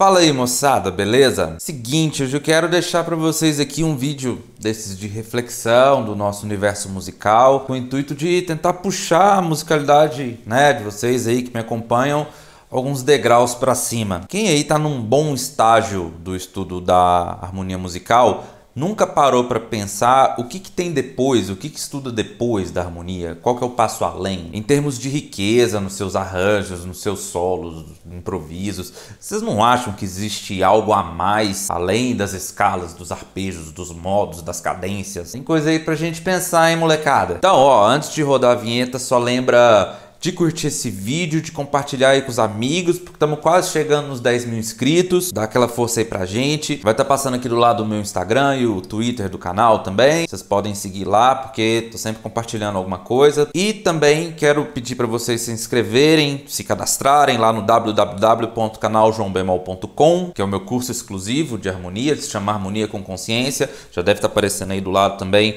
Fala aí, moçada, beleza? Seguinte, hoje eu quero deixar para vocês aqui um vídeo desses de reflexão do nosso universo musical, com o intuito de tentar puxar a musicalidade, né, de vocês aí que me acompanham, alguns degraus para cima. Quem aí tá num bom estágio do estudo da harmonia musical nunca parou para pensar o que tem depois, o que estuda depois da harmonia, qual que é o passo além, em termos de riqueza nos seus arranjos, nos seus solos, improvisos. Vocês não acham que existe algo a mais, além das escalas, dos arpejos, dos modos, das cadências? Tem coisa aí pra gente pensar, hein, molecada? Então, ó, antes de rodar a vinheta, só lembra de curtir esse vídeo, de compartilhar aí com os amigos, porque estamos quase chegando nos 10 mil inscritos. Dá aquela força aí pra gente. Vai estar passando aqui do lado o meu Instagram e o Twitter do canal também. Vocês podem seguir lá, porque tô sempre compartilhando alguma coisa. E também quero pedir para vocês se inscreverem, se cadastrarem lá no www.canaljoaobemol.com, que é o meu curso exclusivo de harmonia, que se chama Harmonia com Consciência. Já deve estar aparecendo aí do lado também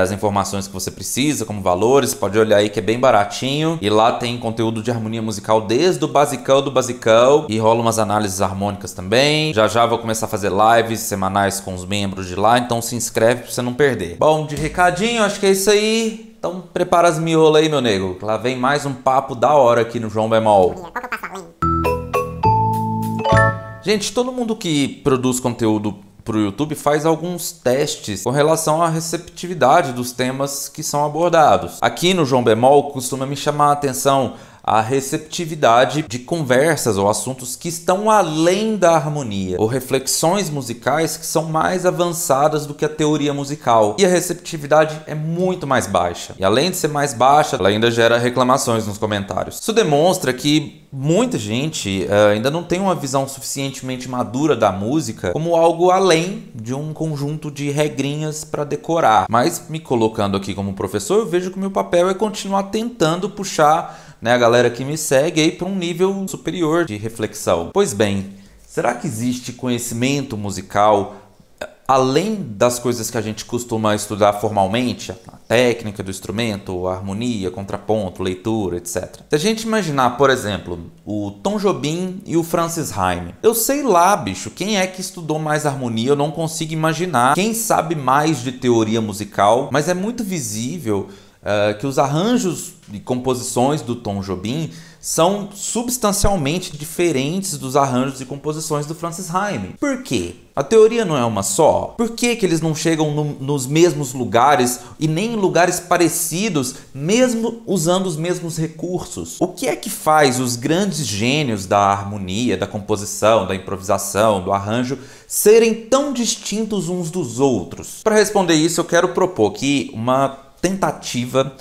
as informações que você precisa, como valores. Pode olhar aí que é bem baratinho. E lá tem conteúdo de harmonia musical desde o basicão do basicão, e rola umas análises harmônicas também. Já já vou começar a fazer lives semanais com os membros de lá, então se inscreve pra você não perder. Bom, de recadinho, acho que é isso aí. Então prepara as miolas aí, meu nego, lá vem mais um papo da hora aqui no João Bemol. Gente, todo mundo que produz conteúdo pro YouTube faz alguns testes com relação à receptividade dos temas que são abordados. Aqui no João Bemol costuma me chamar a atenção a receptividade de conversas ou assuntos que estão além da harmonia, ou reflexões musicais que são mais avançadas do que a teoria musical. E a receptividade é muito mais baixa. E além de ser mais baixa, ela ainda gera reclamações nos comentários. Isso demonstra que muita gente ainda não tem uma visão suficientemente madura da música como algo além de um conjunto de regrinhas para decorar. Mas me colocando aqui como professor, eu vejo que o meu papel é continuar tentando puxar, né, a galera que me segue aí para um nível superior de reflexão. Pois bem, será que existe conhecimento musical além das coisas que a gente costuma estudar formalmente? A técnica do instrumento, a harmonia, contraponto, leitura, etc. Se a gente imaginar, por exemplo, o Tom Jobim e o Francis Hime. Eu sei lá, bicho, quem é que estudou mais harmonia, eu não consigo imaginar. Quem sabe mais de teoria musical, mas é muito visível que os arranjos e composições do Tom Jobim são substancialmente diferentes dos arranjos e composições do Francis Hime. Por quê? A teoria não é uma só? Por que que eles não chegam nos mesmos lugares e nem em lugares parecidos, mesmo usando os mesmos recursos? O que é que faz os grandes gênios da harmonia, da composição, da improvisação, do arranjo serem tão distintos uns dos outros? Para responder isso, eu quero propor aqui uma tentativa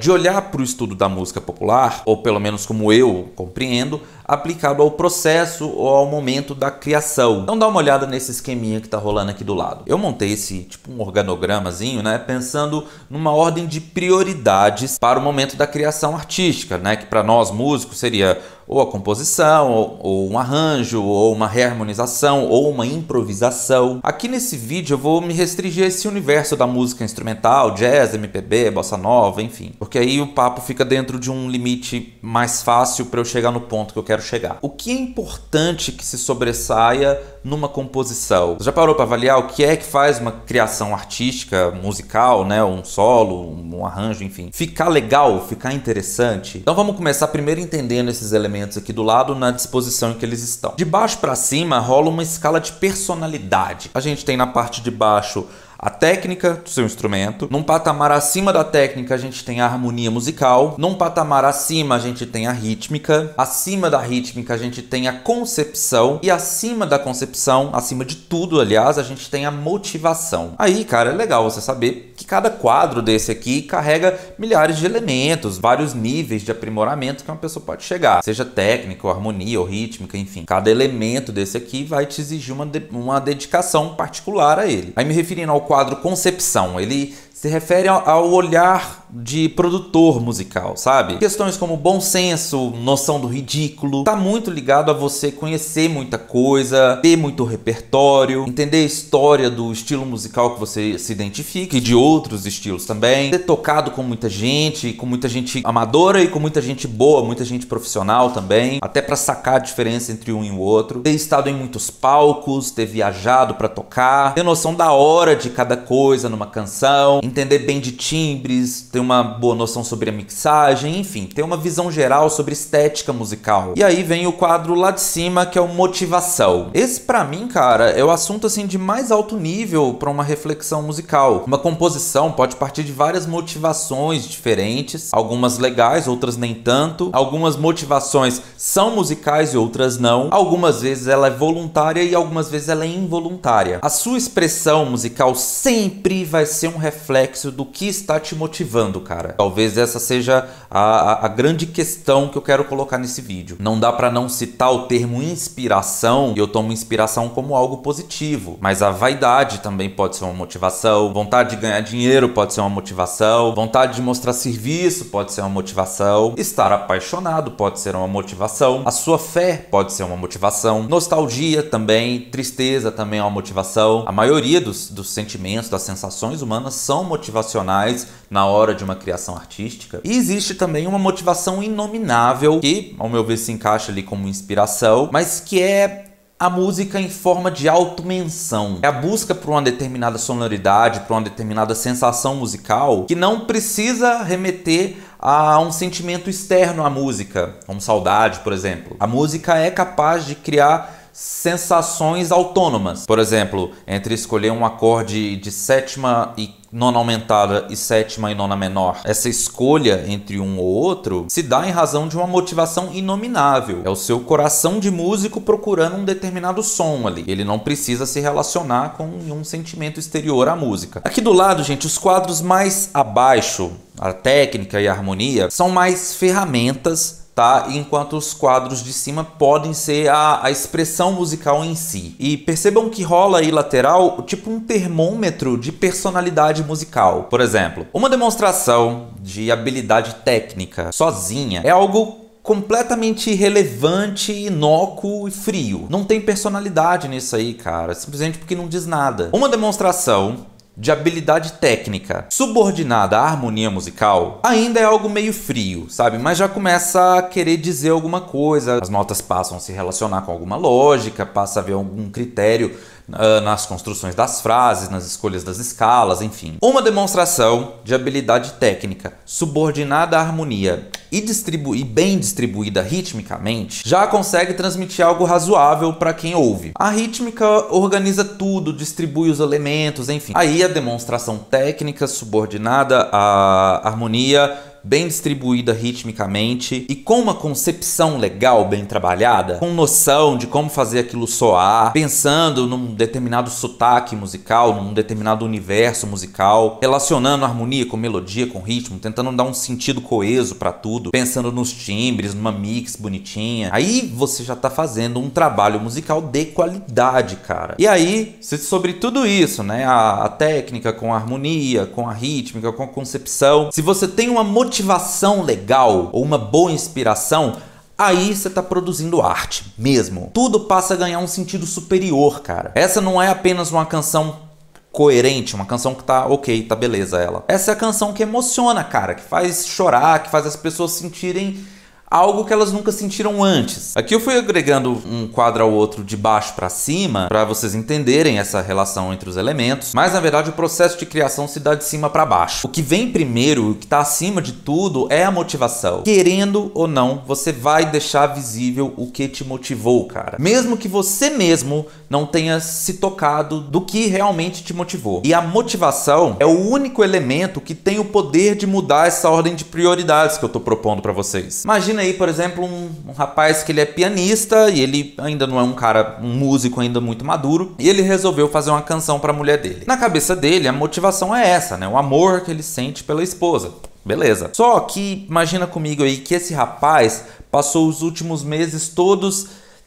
de olhar para o estudo da música popular, ou pelo menos como eu compreendo, aplicado ao processo ou ao momento da criação. Então dá uma olhada nesse esqueminha que tá rolando aqui do lado. Eu montei esse tipo um organogramazinho, né, pensando numa ordem de prioridades para o momento da criação artística, né, que para nós músicos seria ou a composição, ou um arranjo, ou uma reharmonização, ou uma improvisação. Aqui nesse vídeo eu vou me restringir a esse universo da música instrumental, jazz, MPB, bossa nova, enfim, porque aí o papo fica dentro de um limite mais fácil para eu chegar no ponto que eu quero chegar. O que é importante que se sobressaia numa composição? Você já parou para avaliar o que é que faz uma criação artística, musical, né, um solo, um arranjo, enfim, ficar legal, ficar interessante? Então vamos começar primeiro entendendo esses elementos aqui do lado na disposição em que eles estão. De baixo para cima rola uma escala de personalidade. A gente tem na parte de baixo a técnica do seu instrumento, num patamar acima da técnica a gente tem a harmonia musical, num patamar acima a gente tem a rítmica, acima da rítmica a gente tem a concepção, e acima da concepção, acima de tudo aliás, a gente tem a motivação. Aí, cara, é legal você saber que cada quadro desse aqui carrega milhares de elementos, vários níveis de aprimoramento que uma pessoa pode chegar, seja técnica, ou harmonia, ou rítmica, enfim. Cada elemento desse aqui vai te exigir uma dedicação particular a ele. Aí me referindo ao quadro Concepção, ele se refere ao olhar de produtor musical, sabe? Questões como bom senso, noção do ridículo, tá muito ligado a você conhecer muita coisa, ter muito repertório, entender a história do estilo musical que você se identifica e de outros estilos também, ter tocado com muita gente amadora e com muita gente boa, muita gente profissional também, até pra sacar a diferença entre um e o outro, ter estado em muitos palcos, ter viajado pra tocar, ter noção da hora de cada coisa numa canção, entender bem de timbres, ter uma boa noção sobre a mixagem, enfim, ter uma visão geral sobre estética musical. E aí vem o quadro lá de cima, que é o motivação. Esse pra mim, cara, é o assunto assim de mais alto nível pra uma reflexão musical. Uma composição pode partir de várias motivações diferentes, algumas legais, outras nem tanto, algumas motivações são musicais e outras não, algumas vezes ela é voluntária e algumas vezes ela é involuntária. A sua expressão musical sempre vai ser um reflexo do que está te motivando, cara. Talvez essa seja a grande questão que eu quero colocar nesse vídeo. Não dá pra não citar o termo inspiração, e eu tomo inspiração como algo positivo, mas a vaidade também pode ser uma motivação, vontade de ganhar dinheiro pode ser uma motivação, vontade de mostrar serviço pode ser uma motivação, estar apaixonado pode ser uma motivação, a sua fé pode ser uma motivação, nostalgia também, tristeza também é uma motivação. A maioria dos sentimentos, das sensações humanas são motivacionais na hora de uma criação artística. E existe também uma motivação inominável que, ao meu ver, se encaixa ali como inspiração, mas que é a música em forma de automenção. É a busca por uma determinada sonoridade, por uma determinada sensação musical que não precisa remeter a um sentimento externo à música, como saudade, por exemplo. A música é capaz de criar sensações autônomas. Por exemplo, entre escolher um acorde de sétima e nona aumentada e sétima e nona menor, essa escolha entre um ou outro se dá em razão de uma motivação inominável. É o seu coração de músico procurando um determinado som ali. Ele não precisa se relacionar com um sentimento exterior à música. Aqui do lado, gente, os quadros mais abaixo, a técnica e a harmonia, são mais ferramentas, tá? Enquanto os quadros de cima podem ser a expressão musical em si. E percebam que rola aí lateral tipo um termômetro de personalidade musical. Por exemplo, uma demonstração de habilidade técnica sozinha é algo completamente irrelevante, inócuo e frio. Não tem personalidade nisso aí, cara, simplesmente porque não diz nada. Uma demonstração de habilidade técnica subordinada à harmonia musical ainda é algo meio frio, sabe? Mas já começa a querer dizer alguma coisa. As notas passam a se relacionar com alguma lógica, passa a haver algum critério nas construções das frases, nas escolhas das escalas, enfim. Uma demonstração de habilidade técnica subordinada à harmonia e bem distribuída ritmicamente já consegue transmitir algo razoável para quem ouve. A rítmica organiza tudo, distribui os elementos, enfim. Aí a demonstração técnica subordinada à harmonia, bem distribuída ritmicamente e com uma concepção legal bem trabalhada, com noção de como fazer aquilo soar, pensando num determinado sotaque musical, num determinado universo musical, relacionando harmonia com melodia, com ritmo, tentando dar um sentido coeso para tudo, pensando nos timbres, numa mix bonitinha. Aí você já tá fazendo um trabalho musical de qualidade, cara. E aí, sobre tudo isso, né, a técnica com a harmonia, com a rítmica, com a concepção, se você tem uma motivação legal ou uma boa inspiração, aí você tá produzindo arte mesmo. Tudo passa a ganhar um sentido superior, cara. Essa não é apenas uma canção coerente, uma canção que tá ok, tá beleza ela. Essa é a canção que emociona, cara, que faz chorar, que faz as pessoas sentirem algo que elas nunca sentiram antes. Aqui eu fui agregando um quadro ao outro de baixo para cima, para vocês entenderem essa relação entre os elementos, mas na verdade o processo de criação se dá de cima para baixo. O que vem primeiro, o que tá acima de tudo, é a motivação. Querendo ou não, você vai deixar visível o que te motivou, cara. Mesmo que você mesmo não tenha se tocado do que realmente te motivou. E a motivação é o único elemento que tem o poder de mudar essa ordem de prioridades que eu tô propondo para vocês. Imagina aí, por exemplo, um rapaz que ele é pianista e ele ainda não é um cara, um músico ainda muito maduro, e ele resolveu fazer uma canção para a mulher dele. Na cabeça dele, a motivação é essa, né? O amor que ele sente pela esposa. Beleza. Só que imagina comigo aí que esse rapaz passou os últimos meses todos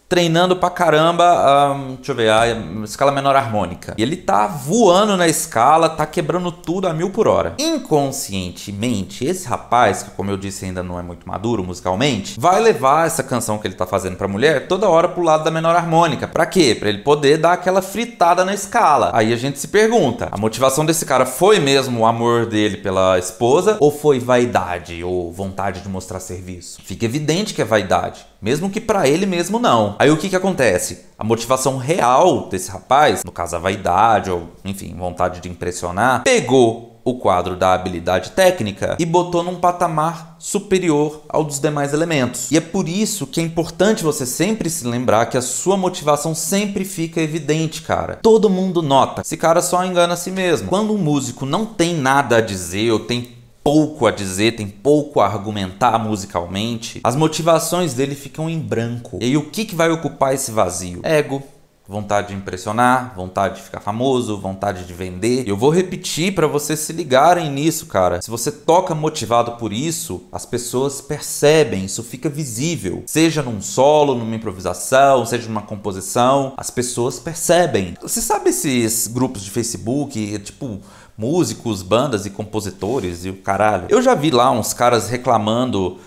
treinando pra caramba, deixa eu ver, a escala menor harmônica. E ele tá voando na escala, tá quebrando tudo a 1000 por hora. Inconscientemente, esse rapaz, que como eu disse ainda não é muito maduro musicalmente, vai levar essa canção que ele tá fazendo pra mulher toda hora pro lado da menor harmônica. Pra quê? Pra ele poder dar aquela fritada na escala. Aí a gente se pergunta, a motivação desse cara foi mesmo o amor dele pela esposa ou foi vaidade ou vontade de mostrar serviço? Fica evidente que é vaidade, mesmo que pra ele mesmo não. Aí o que que acontece? A motivação real desse rapaz, no caso a vaidade ou, enfim, vontade de impressionar, pegou o quadro da habilidade técnica e botou num patamar superior ao dos demais elementos. E é por isso que é importante você sempre se lembrar que a sua motivação sempre fica evidente, cara. Todo mundo nota. Esse cara só engana a si mesmo. Quando um músico não tem nada a dizer ou tem pouco a dizer, tem pouco a argumentar musicalmente, as motivações dele ficam em branco. E aí, o que que vai ocupar esse vazio? Ego, vontade de impressionar, vontade de ficar famoso, vontade de vender. Eu vou repetir para vocês se ligarem nisso, cara. Se você toca motivado por isso, as pessoas percebem, isso fica visível. Seja num solo, numa improvisação, seja numa composição, as pessoas percebem. Você sabe esses grupos de Facebook, tipo músicos, bandas e compositores e o caralho? Eu já vi lá uns caras reclamando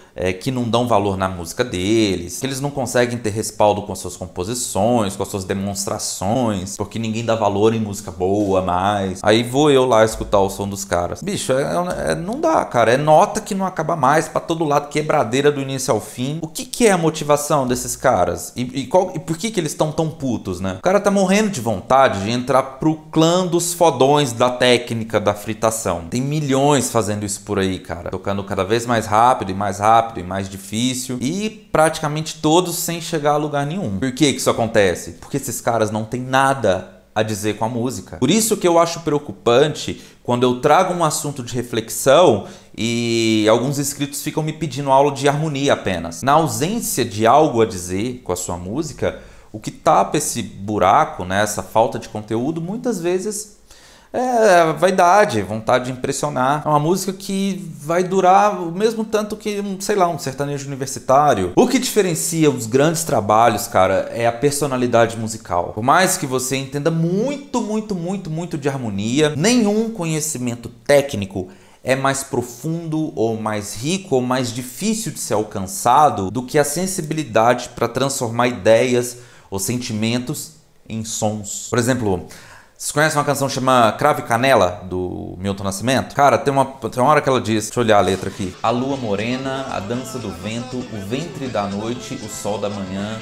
que não dão valor na música deles, que eles não conseguem ter respaldo com suas composições, com as suas demonstrações, porque ninguém dá valor em música boa mais. Aí vou eu lá escutar o som dos caras. Bicho, não dá, cara. É nota que não acaba mais, pra todo lado, quebradeira do início ao fim. O que que é a motivação desses caras? E por que que eles estão tão putos, né? O cara tá morrendo de vontade de entrar pro clã dos fodões da técnica da fritação. Tem milhões fazendo isso por aí, cara. Tocando cada vez mais rápido e mais rápido e mais difícil, e praticamente todos sem chegar a lugar nenhum. Por que que isso acontece? Porque esses caras não têm nada a dizer com a música. Por isso que eu acho preocupante quando eu trago um assunto de reflexão e alguns inscritos ficam me pedindo aula de harmonia apenas. Na ausência de algo a dizer com a sua música, o que tapa esse buraco, né, essa falta de conteúdo, muitas vezes é vaidade, vontade de impressionar. É uma música que vai durar o mesmo tanto que, sei lá, um sertanejo universitário. O que diferencia os grandes trabalhos, cara, é a personalidade musical. Por mais que você entenda muito de harmonia, nenhum conhecimento técnico é mais profundo ou mais rico ou mais difícil de ser alcançado do que a sensibilidade para transformar ideias ou sentimentos em sons. Por exemplo, vocês conhecem uma canção chamada Cravo e Canela, do Milton Nascimento? Cara, tem uma hora que ela diz, deixa eu olhar a letra aqui. A lua morena, a dança do vento, o ventre da noite, o sol da manhã,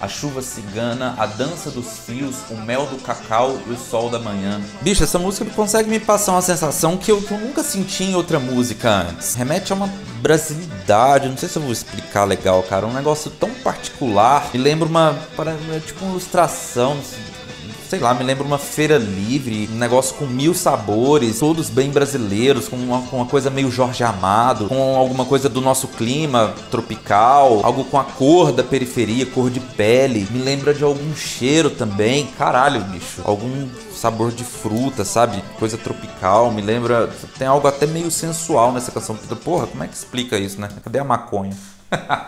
a chuva cigana, a dança dos fios, o mel do cacau e o sol da manhã. Bicho, essa música consegue me passar uma sensação que eu nunca senti em outra música antes. Remete a uma brasilidade, não sei se eu vou explicar legal, cara. Um negócio tão particular. Me lembra tipo uma ilustração, sei lá, me lembra uma feira livre, um negócio com 1000 sabores, todos bem brasileiros, com uma coisa meio Jorge Amado, com alguma coisa do nosso clima tropical, algo com a cor da periferia, cor de pele, me lembra de algum cheiro também, caralho, bicho, algum sabor de fruta, sabe, coisa tropical, me lembra, tem algo até meio sensual nessa canção, porra, como é que explica isso, né, cadê a maconha?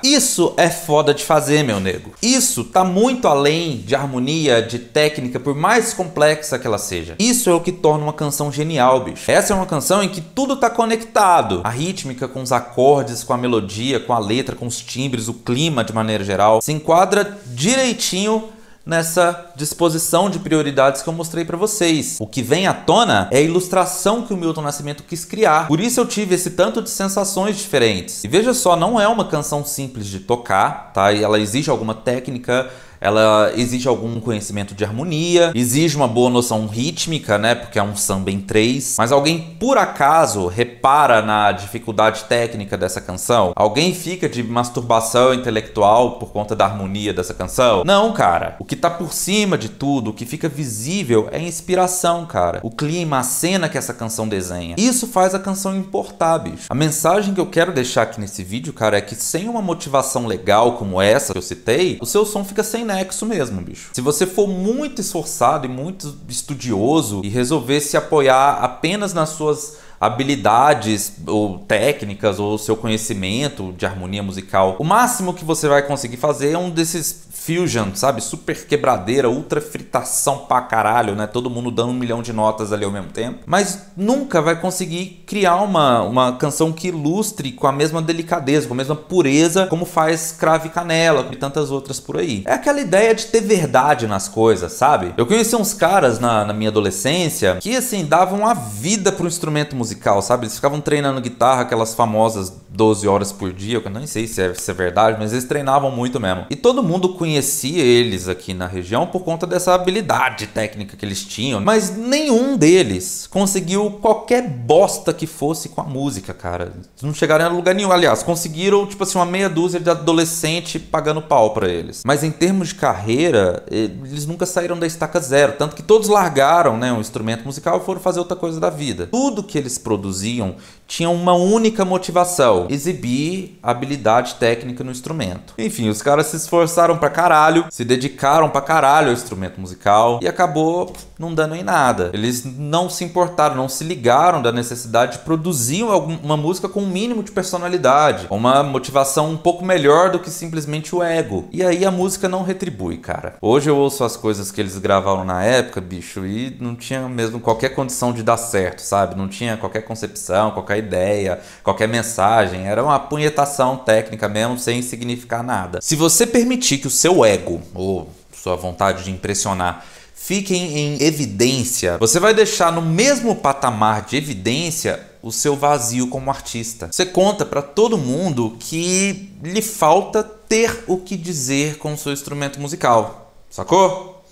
Isso é foda de fazer, meu nego. Isso tá muito além de harmonia, de técnica, por mais complexa que ela seja. Isso é o que torna uma canção genial, bicho. Essa é uma canção em que tudo tá conectado. A rítmica com os acordes, com a melodia, com a letra, com os timbres, o clima de maneira geral. Se enquadra direitinho nessa disposição de prioridades que eu mostrei pra vocês. O que vem à tona é a ilustração que o Milton Nascimento quis criar. Por isso eu tive esse tanto de sensações diferentes. E veja só, não é uma canção simples de tocar, tá? E ela exige alguma técnica, ela exige algum conhecimento de harmonia, exige uma boa noção rítmica, né? Porque é um samba em 3. Mas alguém, por acaso, repara na dificuldade técnica dessa canção? Alguém fica de masturbação intelectual por conta da harmonia dessa canção? Não, cara. O que tá por cima de tudo, o que fica visível, é a inspiração, cara. O clima, a cena que essa canção desenha. Isso faz a canção importar, bicho. A mensagem que eu quero deixar aqui nesse vídeo, cara, é que sem uma motivação legal como essa que eu citei, o seu som fica sem nexo mesmo, bicho. Se você for muito esforçado e muito estudioso e resolver se apoiar apenas nas suas habilidades ou técnicas ou seu conhecimento de harmonia musical. O máximo que você vai conseguir fazer é um desses fusion, sabe? Super quebradeira, ultra fritação pra caralho, né? Todo mundo dando 1 milhão de notas ali ao mesmo tempo. Mas nunca vai conseguir criar uma canção que ilustre com a mesma delicadeza, com a mesma pureza, como faz Cravo e Canela e tantas outras por aí. É aquela ideia de ter verdade nas coisas, sabe? Eu conheci uns caras na minha adolescência que, assim, davam a vida pro instrumento musical, sabe? Eles ficavam treinando guitarra, aquelas famosas 12 horas por dia, eu nem sei se é verdade, mas eles treinavam muito mesmo. E todo mundo conhecia eles aqui na região por conta dessa habilidade técnica que eles tinham, mas nenhum deles conseguiu qualquer bosta que fosse com a música, cara. Não chegaram a lugar nenhum. Aliás, conseguiram, tipo assim, uma meia dúzia de adolescente pagando pau pra eles. Mas em termos de carreira, eles nunca saíram da estaca zero, tanto que todos largaram, né, um instrumento musical e foram fazer outra coisa da vida. Tudo que eles produziam tinha uma única motivação: exibir habilidade técnica no instrumento. Enfim, os caras se esforçaram pra caralho, se dedicaram pra caralho ao instrumento musical e acabou não dando em nada. Eles não se importaram, não se ligaram da necessidade de produzir uma música com um mínimo de personalidade, uma motivação um pouco melhor do que simplesmente o ego. E aí a música não retribui, cara. Hoje eu ouço as coisas que eles gravaram na época, bicho, e não tinha mesmo qualquer condição de dar certo, sabe? Não tinha qualquer concepção, qualquer ideia, qualquer mensagem. Era uma punhetação técnica mesmo, sem significar nada. Se você permitir que o seu ego, ou sua vontade de impressionar, fiquem em evidência, você vai deixar no mesmo patamar de evidência o seu vazio como artista. Você conta pra todo mundo que lhe falta ter o que dizer com o seu instrumento musical, sacou?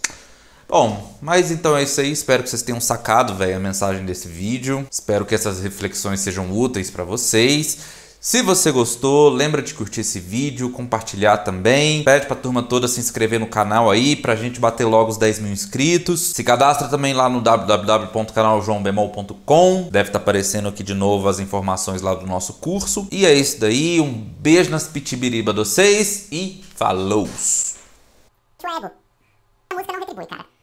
Bom, mas então é isso aí. Espero que vocês tenham sacado, velho, a mensagem desse vídeo. Espero que essas reflexões sejam úteis para vocês. Se você gostou, lembra de curtir esse vídeo, compartilhar também. Pede pra turma toda se inscrever no canal aí, pra gente bater logo os 10 mil inscritos. Se cadastra também lá no www.canaljoaobemol.com. Deve estar aparecendo aqui de novo as informações lá do nosso curso. E é isso daí. Um beijo nas pitibiribas de vocês e falou! Seu ego. A música não retribui, cara.